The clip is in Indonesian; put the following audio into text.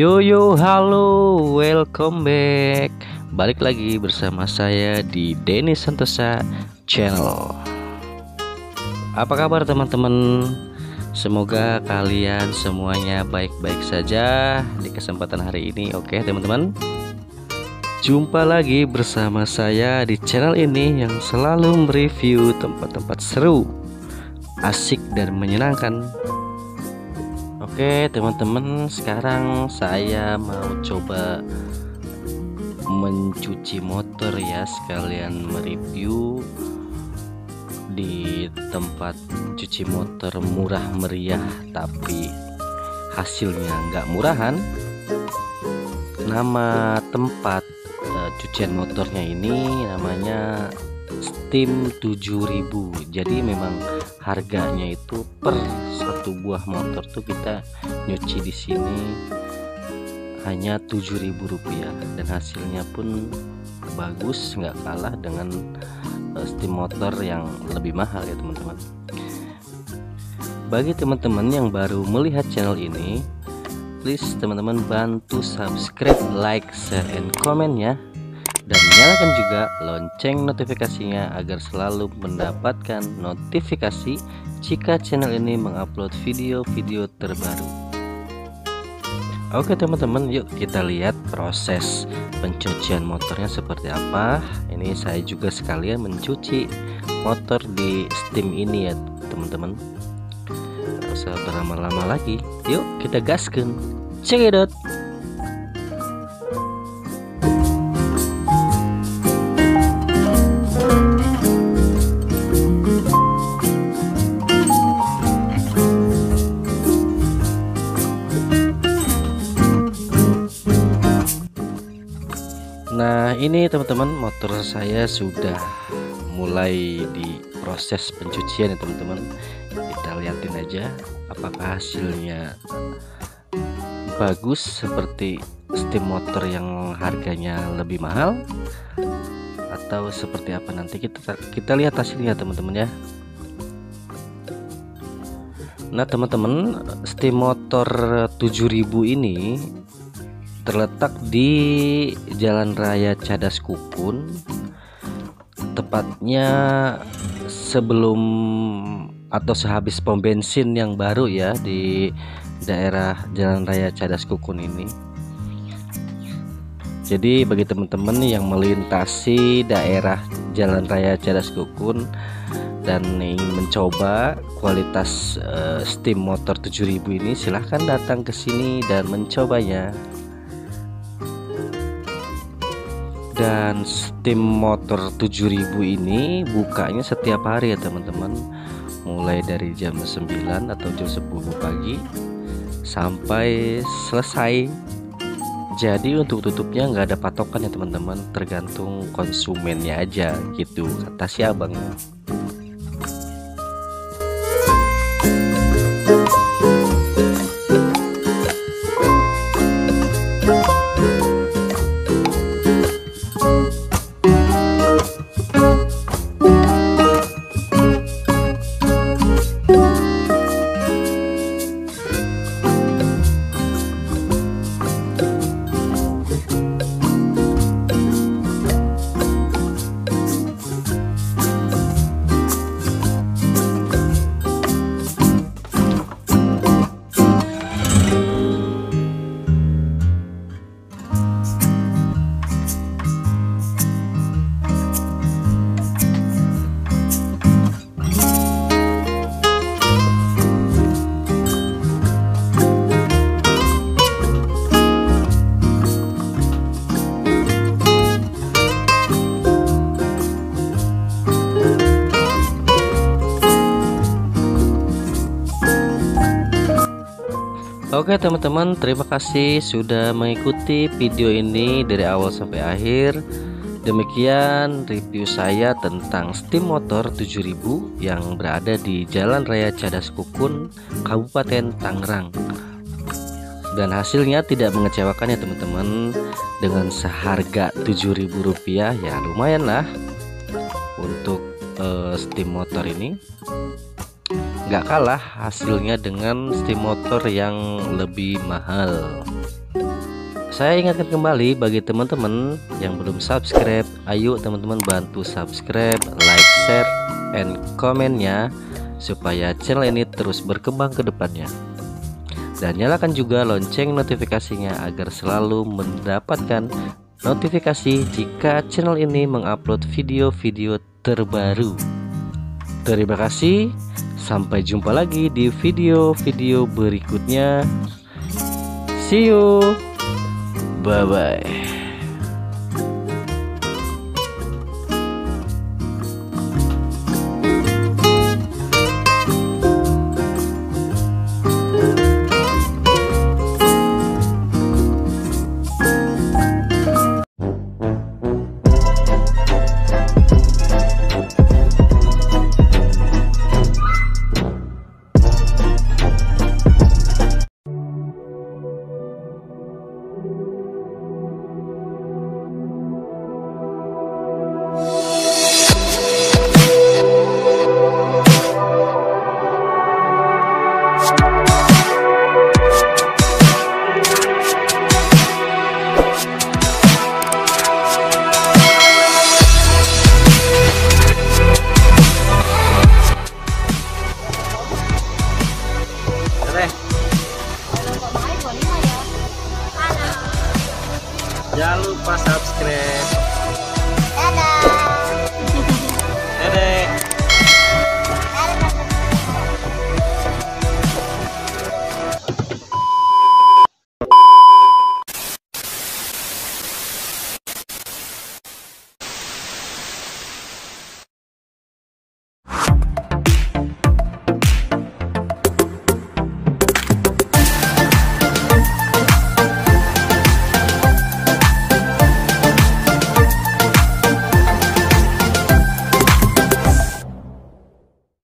Yo halo, welcome back. Balik lagi bersama saya di Deni Santosa Channel. Apa kabar teman-teman? Semoga kalian semuanya baik-baik saja di kesempatan hari ini. Oke teman-teman, jumpa lagi bersama saya di channel ini yang selalu mereview tempat-tempat seru, asik dan menyenangkan. Oke teman-teman, sekarang saya mau coba mencuci motor ya, sekalian mereview di tempat cuci motor murah meriah tapi hasilnya nggak murahan. Nama tempat cucian motornya ini namanya Steam 7000. Jadi memang harganya itu per satu buah motor tuh kita nyuci di sini hanya Rp7.000 dan hasilnya pun bagus, nggak kalah dengan steam motor yang lebih mahal ya teman-teman. Bagi teman-teman yang baru melihat channel ini, please teman-teman bantu subscribe, like, share, and comment ya. Dan nyalakan juga lonceng notifikasinya agar selalu mendapatkan notifikasi jika channel ini mengupload video-video terbaru. Oke teman-teman, yuk kita lihat proses pencucian motornya seperti apa. Ini saya juga sekalian mencuci motor di steam ini ya teman-teman. Gak usah berlama-lama lagi, yuk kita gaskan. Check it out. Nah ini teman-teman, motor saya sudah mulai di proses pencucian ya teman-teman. Kita liatin aja apakah hasilnya bagus seperti steam motor yang harganya lebih mahal atau seperti apa. Nanti kita lihat hasilnya teman-teman ya. Nah teman-teman, steam motor 7000 ini terletak di Jalan Raya Cadas Kukun, tepatnya sebelum atau sehabis pom bensin yang baru ya di daerah Jalan Raya Cadas Kukun ini. Jadi bagi teman-teman yang melintasi daerah Jalan Raya Cadas Kukun dan ingin mencoba kualitas steam motor 7000 ini, silahkan datang ke sini dan mencobanya. Dan steam motor 7000 ini bukanya setiap hari ya teman-teman, mulai dari jam 9 atau jam 10 pagi sampai selesai. Jadi untuk tutupnya nggak ada patokan ya teman-teman, tergantung konsumennya aja gitu kata si abang. Oke teman-teman, terima kasih sudah mengikuti video ini dari awal sampai akhir. Demikian review saya tentang steam motor 7000 yang berada di Jalan Raya Cadas Kukun, Kabupaten Tangerang. Dan hasilnya tidak mengecewakan ya teman-teman. Dengan seharga Rp7.000 ya lumayan lah untuk steam motor ini. Nggak kalah hasilnya dengan steam motor yang lebih mahal. Saya ingatkan kembali bagi teman-teman yang belum subscribe, ayo teman-teman bantu subscribe, like, share, and komennya supaya channel ini terus berkembang ke depannya. Dan nyalakan juga lonceng notifikasinya agar selalu mendapatkan notifikasi jika channel ini mengupload video-video terbaru. Terima kasih, sampai jumpa lagi di video-video berikutnya. See you. Bye-bye.